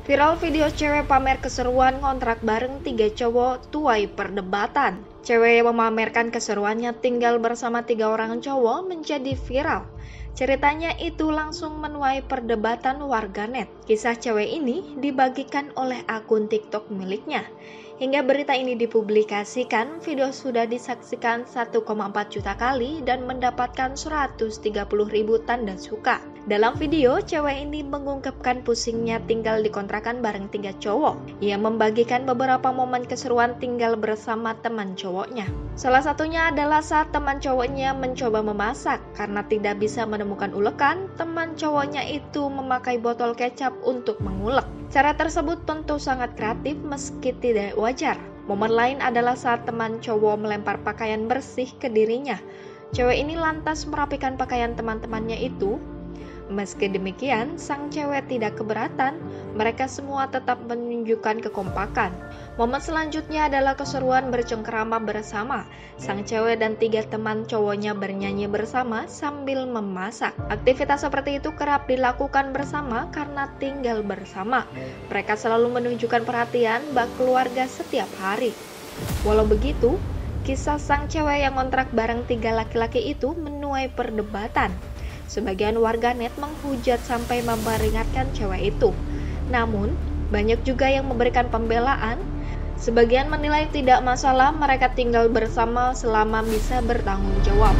Viral video cewek pamer keseruan ngontrak bareng 3 cowok tuai perdebatan. Cewek yang memamerkan keseruannya tinggal bersama 3 orang cowok menjadi viral. Ceritanya itu langsung menuai perdebatan warganet. Kisah cewek ini dibagikan oleh akun TikTok miliknya. Hingga berita ini dipublikasikan, video sudah disaksikan 1,4 juta kali dan mendapatkan 130.000 tanda suka. Dalam video, cewek ini mengungkapkan pusingnya tinggal dikontrakan bareng 3 cowok. Ia membagikan beberapa momen keseruan tinggal bersama teman cowoknya. Salah satunya adalah saat teman cowoknya mencoba memasak. Karena tidak bisa menemukan ulekan, teman cowoknya itu memakai botol kecap untuk mengulek. Cara tersebut tentu sangat kreatif meski tidak wajar. Momen lain adalah saat teman cowok melempar pakaian bersih ke dirinya. Cewek ini lantas merapikan pakaian teman-temannya itu. Meski demikian, sang cewek tidak keberatan, mereka semua tetap menunjukkan kekompakan. Momen selanjutnya adalah keseruan bercengkerama bersama. Sang cewek dan 3 teman cowoknya bernyanyi bersama sambil memasak. Aktivitas seperti itu kerap dilakukan bersama karena tinggal bersama. Mereka selalu menunjukkan perhatian bak keluarga setiap hari. Walau begitu, kisah sang cewek yang ngontrak bareng 3 laki-laki itu menuai perdebatan. Sebagian warganet menghujat sampai memperingatkan cewek itu. Namun, banyak juga yang memberikan pembelaan. Sebagian menilai tidak masalah mereka tinggal bersama selama bisa bertanggung jawab.